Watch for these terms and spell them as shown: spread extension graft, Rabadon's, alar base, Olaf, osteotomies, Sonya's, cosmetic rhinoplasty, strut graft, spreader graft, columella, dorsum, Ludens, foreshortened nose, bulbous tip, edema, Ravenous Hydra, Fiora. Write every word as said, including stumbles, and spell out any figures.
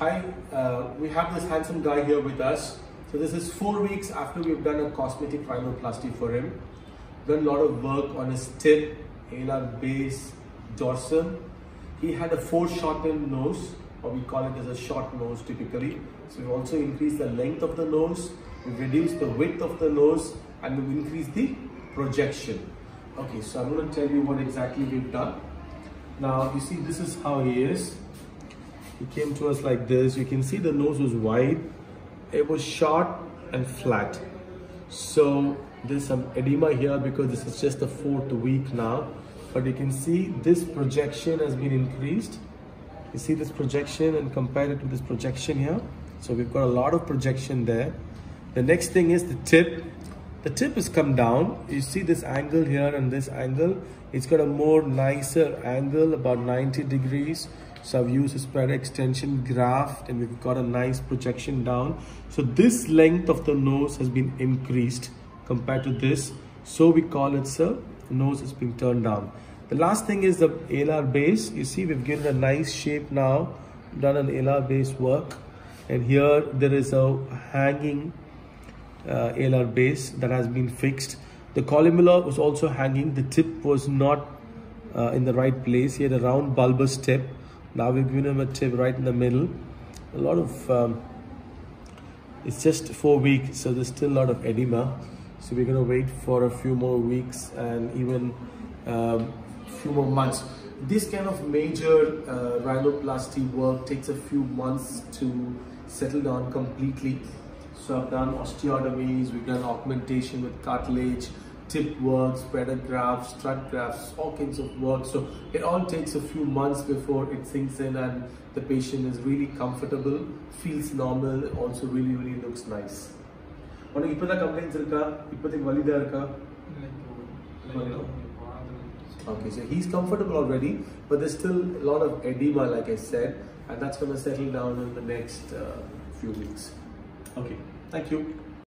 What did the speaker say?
Hi, uh, we have this handsome guy here with us. So this is four weeks after we've done a cosmetic rhinoplasty for him. Done a lot of work on his tip, alar base, dorsum. He had a foreshortened nose, or we call it as a short nose typically. So we've also increased the length of the nose, we've reduced the width of the nose, and we've increased the projection. Okay, so I'm going to tell you what exactly we've done. Now you see, this is how he is. He came to us like this. You can see the nose was wide, it was short and flat. So there's some edema here because this is just the fourth week now. But you can see this projection has been increased. You see this projection and compare it to this projection here. So we've got a lot of projection there. The next thing is the tip. The tip has come down. You see this angle here and this angle. It's got a more nicer angle, about ninety degrees. So I've used a spread extension graft and we've got a nice projection down. So this length of the nose has been increased compared to this. So we call it a nose has been turned down. The last thing is the alar base. You see, we've given a nice shape now, done an alar base work. And here there is a hanging uh, alar base that has been fixed. The columella was also hanging. The tip was not uh, in the right place. He had a round bulbous tip. Now we've given him a tip right in the middle. A lot of, um, it's just four weeks, so there's still a lot of edema. So we're gonna wait for a few more weeks and even a um, few more months. This kind of major uh, rhinoplasty work takes a few months to settle down completely. So I've done osteotomies, we've done augmentation with cartilage, tip work, spreader grafts, strut grafts, all kinds of work. So it all takes a few months before it sinks in and the patient is really comfortable, feels normal, and also really, really looks nice. What is the complaints? Okay, so he's comfortable already, but there's still a lot of edema, like I said, and that's going to settle down in the next uh, few weeks. Okay, thank you.